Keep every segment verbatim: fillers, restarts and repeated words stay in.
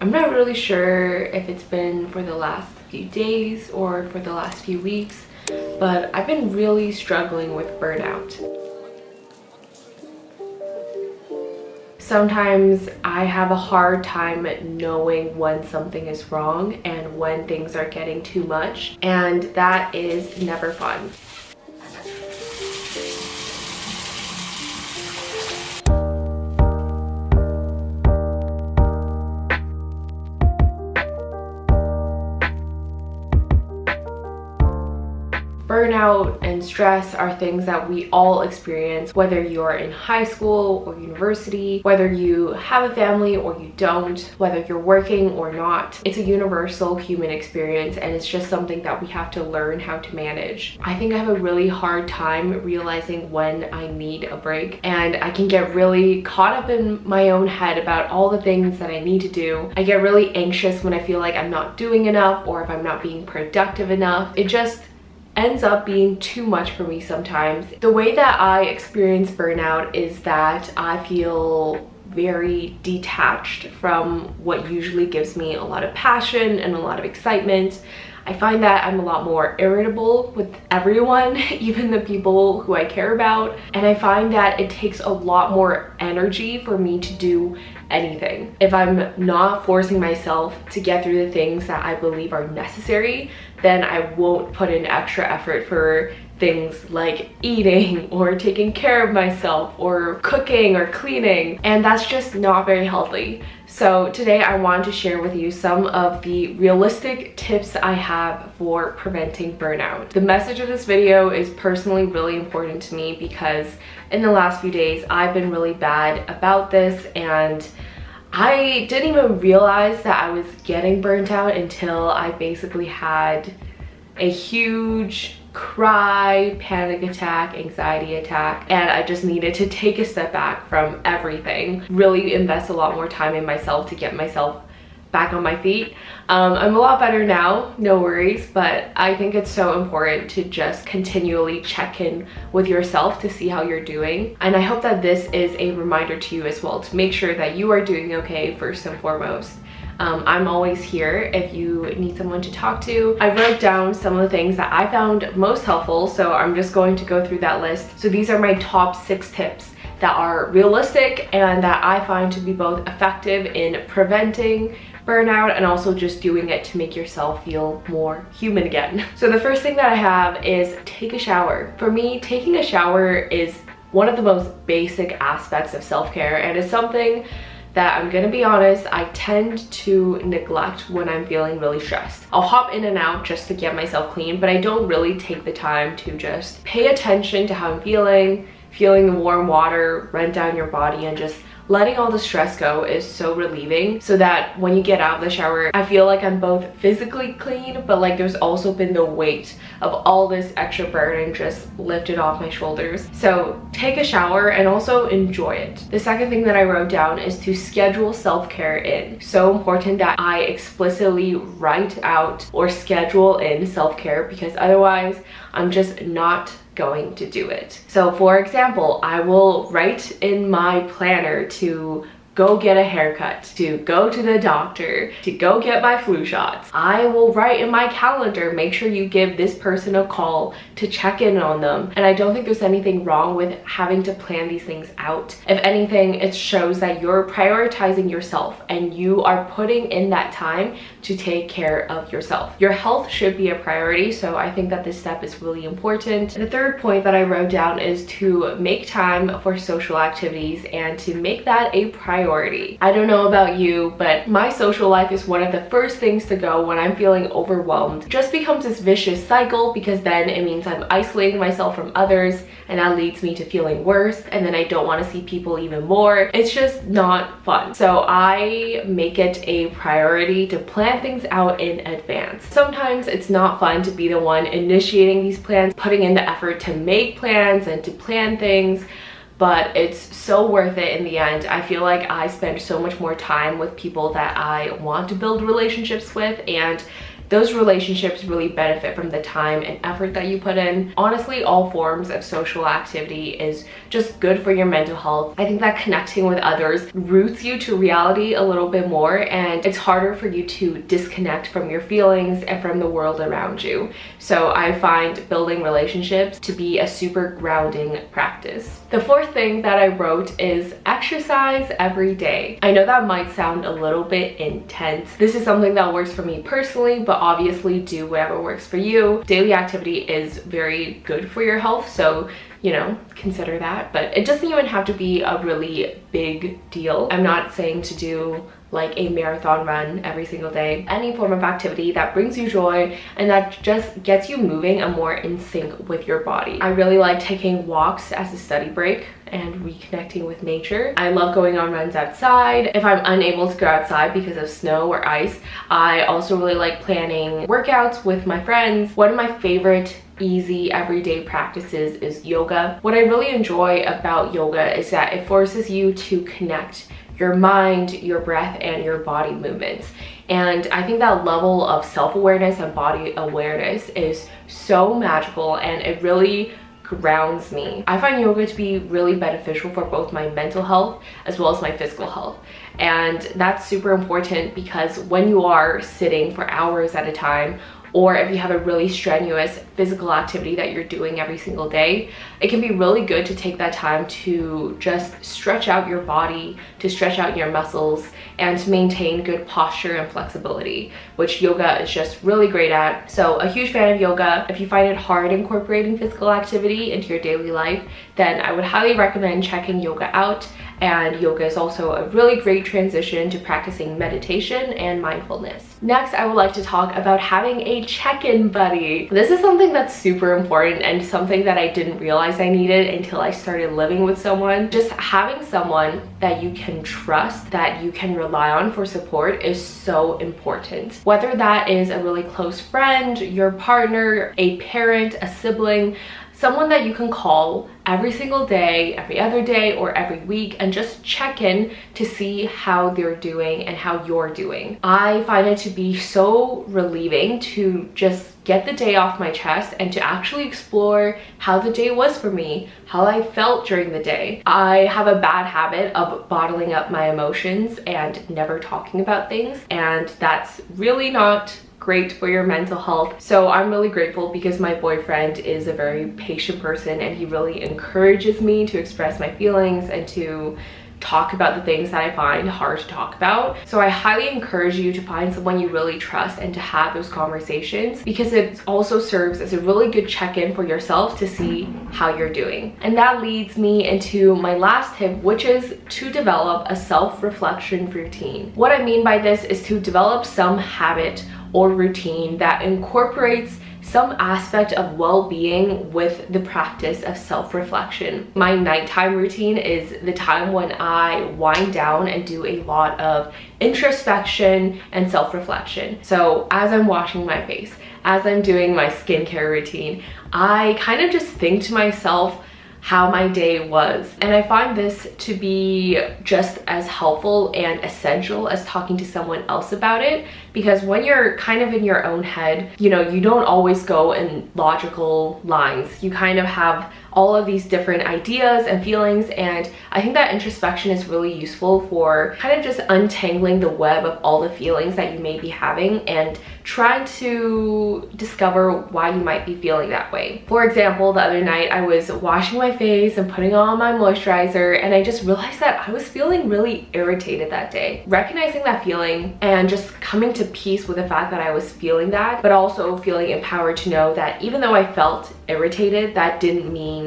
I'm not really sure if it's been for the last few days or for the last few weeks, but I've been really struggling with burnout. Sometimes I have a hard time knowing when something is wrong and when things are getting too much, and that is never fun. Burnout and stress are things that we all experience, whether you're in high school or university, whether you have a family or you don't, whether you're working or not. It's a universal human experience, and it's just something that we have to learn how to manage. I think I have a really hard time realizing when I need a break, and I can get really caught up in my own head about all the things that I need to do. I get really anxious when I feel like I'm not doing enough or if I'm not being productive enough. It just ends up being too much for me sometimes. The way that I experience burnout is that I feel very detached from what usually gives me a lot of passion and a lot of excitement. I find that I'm a lot more irritable with everyone, even the people who I care about, and I find that it takes a lot more energy for me to do anything. If I'm not forcing myself to get through the things that I believe are necessary, then I won't put in extra effort for things like eating or taking care of myself or cooking or cleaning, and that's just not very healthy. So today I want to share with you some of the realistic tips I have for preventing burnout. The message of this video is personally really important to me because in the last few days I've been really bad about this, and I didn't even realize that I was getting burnt out until I basically had a huge cry, panic attack, anxiety attack, and I just needed to take a step back from everything, really invest a lot more time in myself to get myself back on my feet. Um, I'm a lot better now, no worries, but I think it's so important to just continually check in with yourself to see how you're doing. And I hope that this is a reminder to you as well to make sure that you are doing okay first and foremost. Um, I'm always here if you need someone to talk to. I wrote down some of the things that I found most helpful, so I'm just going to go through that list. So these are my top six tips that are realistic and that I find to be both effective in preventing burnout and also just doing it to make yourself feel more human again. So the first thing that I have is take a shower. For me, taking a shower is one of the most basic aspects of self-care, and it's something that, I'm gonna be honest, I tend to neglect when I'm feeling really stressed. I'll hop in and out just to get myself clean, but I don't really take the time to just pay attention to how I'm feeling, feeling the warm water run down your body, and just letting all the stress go is so relieving, so that when you get out of the shower, I feel like I'm both physically clean, but like there's also been the weight of all this extra burden just lifted off my shoulders. So take a shower and also enjoy it. The second thing that I wrote down is to schedule self-care in. So important that I explicitly write out or schedule in self-care, because otherwise I'm just not going to do it. So for example, I will write in my planner to go get a haircut, to go to the doctor, to go get my flu shots. I will write in my calendar, make sure you give this person a call to check in on them. And I don't think there's anything wrong with having to plan these things out. If anything, it shows that you're prioritizing yourself and you are putting in that time to take care of yourself. Your health should be a priority, so I think that this step is really important. And the third point that I wrote down is to make time for social activities and to make that a priority. I don't know about you, but my social life is one of the first things to go when I'm feeling overwhelmed. It just becomes this vicious cycle, because then it means I'm isolating myself from others, and that leads me to feeling worse, and then I don't want to see people even more. It's just not fun. So I make it a priority to plan things out in advance. Sometimes it's not fun to be the one initiating these plans, putting in the effort to make plans and to plan things, but it's so worth it in the end. I feel like I spend so much more time with people that I want to build relationships with, and those relationships really benefit from the time and effort that you put in. Honestly, all forms of social activity is just good for your mental health. I think that connecting with others roots you to reality a little bit more, and it's harder for you to disconnect from your feelings and from the world around you. So I find building relationships to be a super grounding practice. The fourth thing that I wrote is exercise every day. I know that might sound a little bit intense. This is something that works for me personally, but obviously do whatever works for you. Daily activity is very good for your health, so you know, consider that. But it doesn't even have to be a really big deal. I'm not saying to do like a marathon run every single day. Any form of activity that brings you joy and that just gets you moving and more in sync with your body. I really like taking walks as a study break and reconnecting with nature. I love going on runs outside. If I'm unable to go outside because of snow or ice, I also really like planning workouts with my friends. One of my favorite easy everyday practices is yoga. What I really enjoy about yoga is that it forces you to connect your mind, your breath, and your body movements. And I think that level of self-awareness and body awareness is so magical, and it really grounds me. I find yoga to be really beneficial for both my mental health as well as my physical health. And that's super important because when you are sitting for hours at a time, or if you have a really strenuous physical activity that you're doing every single day, it can be really good to take that time to just stretch out your body, to stretch out your muscles, and to maintain good posture and flexibility, which yoga is just really great at. So a huge fan of yoga. If you find it hard incorporating physical activity into your daily life, then I would highly recommend checking yoga out. And yoga is also a really great transition to practicing meditation and mindfulness. Next, I would like to talk about having a check-in buddy. This is something that's super important and something that I didn't realize I needed until I started living with someone. Just having someone that you can trust, that you can rely on for support is so important. Whether that is a really close friend, your partner, a parent, a sibling, someone that you can call every single day, every other day, or every week and just check in to see how they're doing and how you're doing. I find it to be so relieving to just get the day off my chest and to actually explore how the day was for me, how I felt during the day. I have a bad habit of bottling up my emotions and never talking about things, and that's really not great for your mental health. So I'm really grateful because my boyfriend is a very patient person, and he really encourages me to express my feelings and to talk about the things that I find hard to talk about. So I highly encourage you to find someone you really trust and to have those conversations, because it also serves as a really good check-in for yourself to see how you're doing. And that leads me into my last tip, which is to develop a self-reflection routine. What I mean by this is to develop some habit or routine that incorporates some aspect of well-being with the practice of self-reflection. My nighttime routine is the time when I wind down and do a lot of introspection and self-reflection. So as I'm washing my face, as I'm doing my skincare routine, I kind of just think to myself how my day was. And I find this to be just as helpful and essential as talking to someone else about it, because when you're kind of in your own head, you know, you don't always go in logical lines. You kind of have all of these different ideas and feelings, and I think that introspection is really useful for kind of just untangling the web of all the feelings that you may be having and trying to discover why you might be feeling that way. For example, the other night I was washing my face and putting on my moisturizer, and I just realized that I was feeling really irritated that day. Recognizing that feeling and just coming to peace with the fact that I was feeling that, but also feeling empowered to know that even though I felt irritated, that didn't mean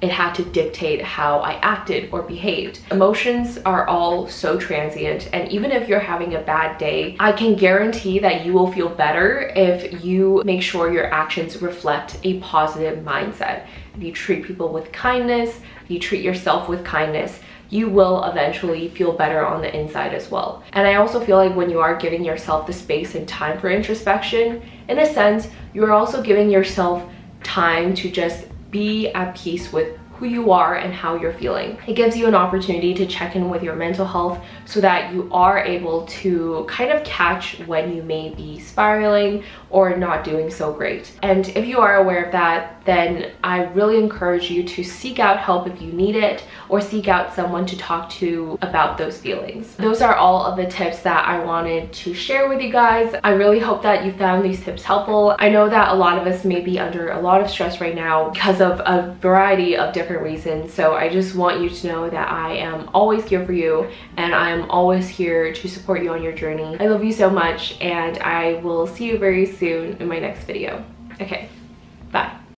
it had to dictate how I acted or behaved. Emotions are all so transient, and even if you're having a bad day, I can guarantee that you will feel better if you make sure your actions reflect a positive mindset. If you treat people with kindness, if you treat yourself with kindness, you will eventually feel better on the inside as well. And I also feel like when you are giving yourself the space and time for introspection, in a sense, you're also giving yourself time to just be at peace with who you are and how you're feeling. It gives you an opportunity to check in with your mental health so that you are able to kind of catch when you may be spiraling or not doing so great. And if you are aware of that, then I really encourage you to seek out help if you need it, or seek out someone to talk to about those feelings. Those are all of the tips that I wanted to share with you guys. I really hope that you found these tips helpful. I know that a lot of us may be under a lot of stress right now because of a variety of different reasons, so I just want you to know that I am always here for you, and I am always here to support you on your journey. I love you so much, and I will see you very soon in my next video. Okay.